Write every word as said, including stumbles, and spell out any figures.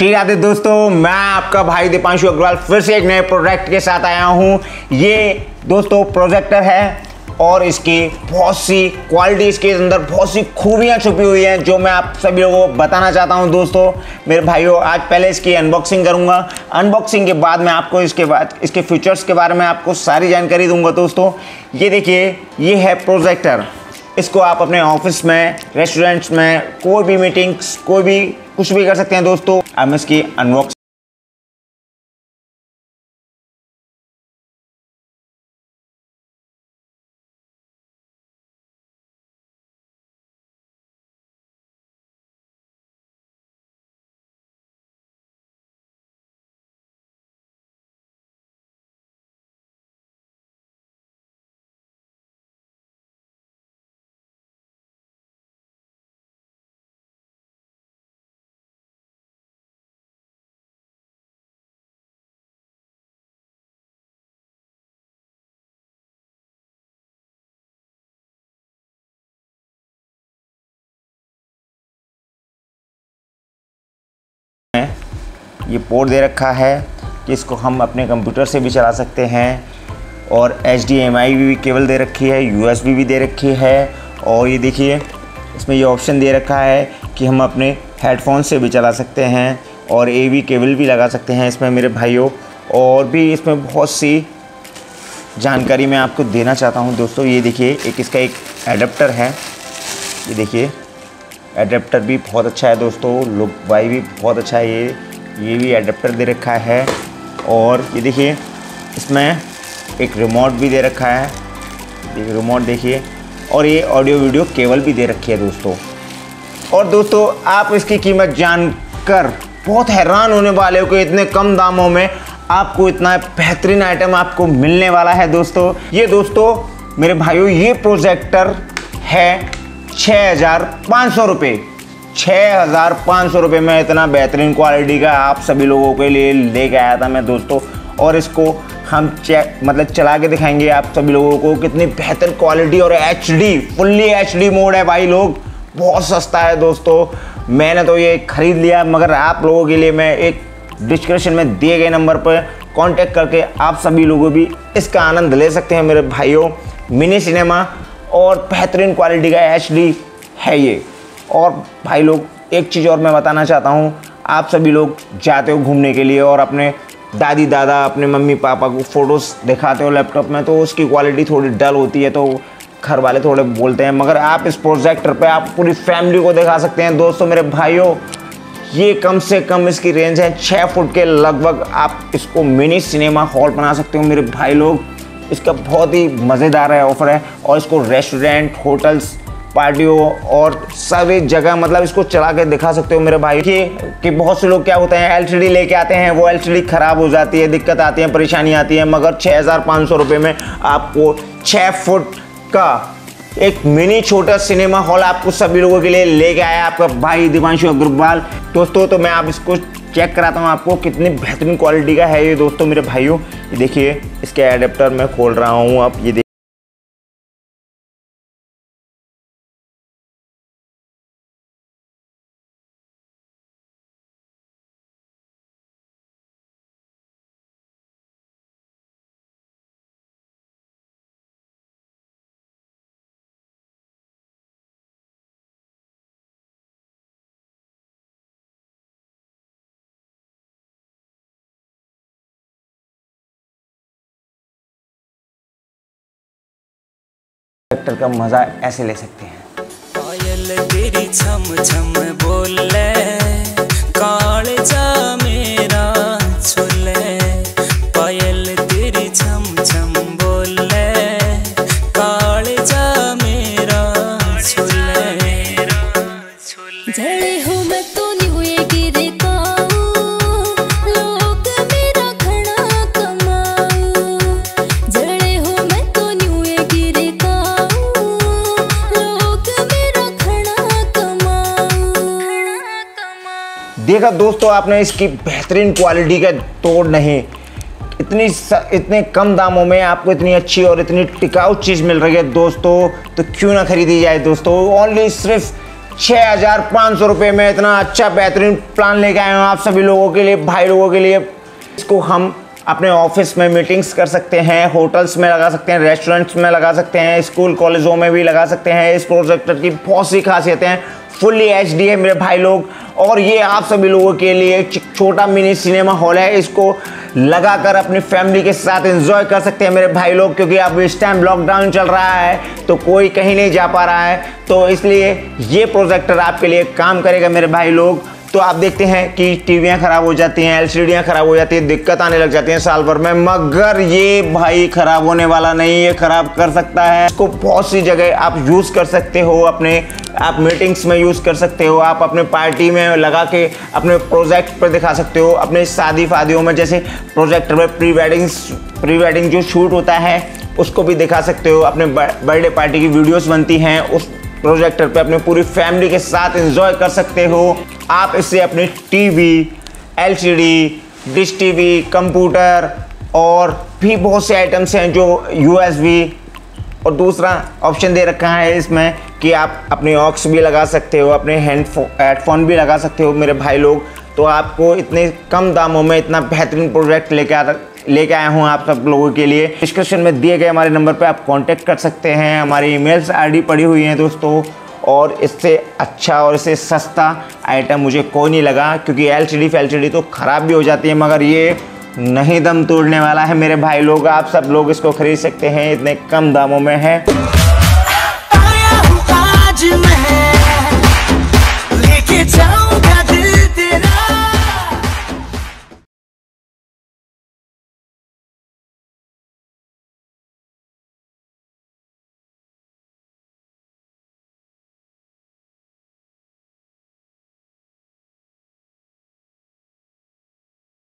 श्री राधे दोस्तों, मैं आपका भाई दीपांशु अग्रवाल फिर से एक नए प्रोडक्ट के साथ आया हूं। ये दोस्तों प्रोजेक्टर है और इसकी बहुत सी क्वालिटी, इसके अंदर बहुत सी खूबियां छुपी हुई हैं जो मैं आप सभी लोगों को बताना चाहता हूं। दोस्तों मेरे भाइयों, आज पहले इसकी अनबॉक्सिंग करूंगा। अनबॉक्सिंग के बाद मैं आपको इसके बाद इसके फीचर्स के बारे में आपको सारी जानकारी दूंगा। दोस्तों ये देखिए, ये है प्रोजेक्टर। इसको आप अपने ऑफिस में, रेस्टोरेंट्स में, कोई भी मीटिंग्स, कोई भी कुछ भी कर सकते हैं। दोस्तों हम इसकी अनबॉक्स ये पोर्ट दे रखा है कि इसको हम अपने कंप्यूटर से भी चला सकते हैं, और H D M I भी केबल दे रखी है, U S B भी दे रखी है। और ये देखिए, इसमें ये ऑप्शन दे रखा है कि हम अपने हेडफोन से भी चला सकते हैं और A V केबल भी लगा सकते हैं इसमें मेरे भाइयों। और भी इसमें बहुत सी जानकारी मैं आपको देना चाहता हूँ। दोस्तों ये देखिए, एक इसका एक एडेप्टर है। ये देखिए एडेप्टर भी बहुत अच्छा है दोस्तों, लुक वाई भी बहुत अच्छा है। ये ये भी एडेप्टर दे रखा है। और ये देखिए, इसमें एक रिमोट भी दे रखा है, ये रिमोट देखिए। और ये ऑडियो वीडियो केबल भी दे रखी है दोस्तों। और दोस्तों आप इसकी कीमत जानकर बहुत हैरान होने वाले हो कि इतने कम दामों में आपको इतना बेहतरीन आइटम आपको मिलने वाला है। दोस्तों ये दोस्तों मेरे भाइयों, ये प्रोजेक्टर है छः हज़ार पाँच सौ रुपये छः हज़ार पाँच सौ रुपये में इतना बेहतरीन क्वालिटी का आप सभी लोगों के लिए लेके आया था मैं दोस्तों। और इसको हम चेक मतलब चला के दिखाएंगे आप सभी लोगों को कितनी बेहतर क्वालिटी और H D fully H D mode है भाई लोग। बहुत सस्ता है दोस्तों, मैंने तो ये ख़रीद लिया, मगर आप लोगों के लिए मैं एक डिस्क्रिप्शन में दिए गए नंबर पर कॉन्टेक्ट करके आप सभी लोगों भी इसका आनंद ले सकते हैं मेरे भाइयों। मिनी सिनेमा और बेहतरीन क्वालिटी का एच डी है ये। और भाई लोग एक चीज़ और मैं बताना चाहता हूँ, आप सभी लोग जाते हो घूमने के लिए और अपने दादी दादा, अपने मम्मी पापा को फ़ोटोज़ दिखाते हो लैपटॉप में, तो उसकी क्वालिटी थोड़ी डल होती है, तो घर वाले थोड़े बोलते हैं। मगर आप इस प्रोजेक्टर पे आप पूरी फैमिली को दिखा सकते हैं। दोस्तों मेरे भाइयों, ये कम से कम इसकी रेंज है छः फुट के लगभग। आप इसको मिनी सिनेमा हॉल बना सकते हो मेरे भाई लोग। इसका बहुत ही मज़ेदार है ऑफ़र है, और इसको रेस्टोरेंट, होटल्स, पार्टियों और सभी जगह मतलब इसको चला के दिखा सकते हो मेरे भाई। कि कि बहुत से लोग क्या होते हैं, एलसीडी लेके आते हैं, वो एलसीडी ख़राब हो जाती है, दिक्कत आती है, परेशानी आती है। मगर छः हज़ार पाँच सौ रुपये में आपको छः फुट का एक मिनी छोटा सिनेमा हॉल आपको सभी लोगों के लिए लेके आया आपका भाई दीपांशु अग्रवाल। दोस्तों तो मैं आप इसको चेक कराता हूँ आपको कितनी बेहतरीन क्वालिटी का है ये। दोस्तों मेरे भाइयों ये देखिए, इसके एडेप्टर मैं खोल रहा हूँ, आप ये एक्टर का मजा ऐसे ले सकते हैं। पायल तेरी छम छम बोले, कालजा मेरा छुले, पायल तेरी छम छम बोले, कालजा मेरा छुले। जड़ी हूँ मैं तो न्यूए गिरे काऊ, लोग मेरा घना कमाऊ। जड़ी हूँ मैं तो न्यूए गिरे देखा। दोस्तों आपने इसकी बेहतरीन क्वालिटी का तोड़ नहीं, इतनी इतने कम दामों में आपको इतनी अच्छी और इतनी टिकाऊ चीज़ मिल रही है दोस्तों, तो क्यों ना खरीदी जाए दोस्तों। ओनली सिर्फ छह हज़ार पाँच सौ रुपये में इतना अच्छा बेहतरीन प्लान लेके आए हैं आप सभी लोगों के लिए, भाई लोगों के लिए। इसको हम अपने ऑफिस में मीटिंग्स कर सकते हैं, होटल्स में लगा सकते हैं, रेस्टोरेंट्स में लगा सकते हैं, स्कूल कॉलेजों में भी लगा सकते हैं। इस प्रोजेक्टर की बहुत सी खासियतें हैं। फुल्ली एच डी है मेरे भाई लोग, और ये आप सभी लोगों के लिए एक छोटा मिनी सिनेमा हॉल है। इसको लगाकर अपनी फैमिली के साथ एंजॉय कर सकते हैं मेरे भाई लोग, क्योंकि अब इस टाइम लॉकडाउन चल रहा है तो कोई कहीं नहीं जा पा रहा है, तो इसलिए ये प्रोजेक्टर आपके लिए काम करेगा मेरे भाई लोग। तो आप देखते हैं कि टीवियाँ ख़राब हो जाती हैं, एलसीडीयाँ ख़राब हो जाती हैं, दिक्कत आने लग जाती हैं साल भर में, मगर ये भाई ख़राब होने वाला नहीं है, ख़राब कर सकता है। इसको बहुत सी जगह आप यूज़ कर सकते हो, अपने आप मीटिंग्स में यूज़ कर सकते हो, आप अपने पार्टी में लगा के अपने प्रोजेक्ट पर दिखा सकते हो, अपने शादी फादियों में जैसे प्रोजेक्टर पर प्री वेडिंग प्री वेडिंग जो शूट होता है उसको भी दिखा सकते हो। अपने बर्थडे पार्टी की वीडियोज़ बनती हैं, उस प्रोजेक्टर पे अपने पूरी फैमिली के साथ एंजॉय कर सकते हो। आप इससे अपने TV, LCD, dish TV, computer और भी बहुत से आइटम्स हैं जो यूएसबी, और दूसरा ऑप्शन दे रखा है इसमें कि आप अपने ऑक्स भी लगा सकते हो, अपने हैंडफोन हेडफोन भी लगा सकते हो मेरे भाई लोग। तो आपको इतने कम दामों में इतना बेहतरीन प्रोजेक्ट लेके आ लेके आया हूँ आप सब लोगों के लिए। डिस्क्रिप्शन में दिए गए हमारे नंबर पे आप कांटेक्ट कर सकते हैं, हमारी ईमेल्स आईडी पड़ी हुई हैं दोस्तों। और इससे अच्छा और इससे सस्ता आइटम मुझे कोई नहीं लगा, क्योंकि एलसीडी एलसीडी तो ख़राब भी हो जाती है, मगर ये नहीं दम तोड़ने वाला है मेरे भाई लोग। आप सब लोग इसको खरीद सकते हैं, इतने कम दामों में है।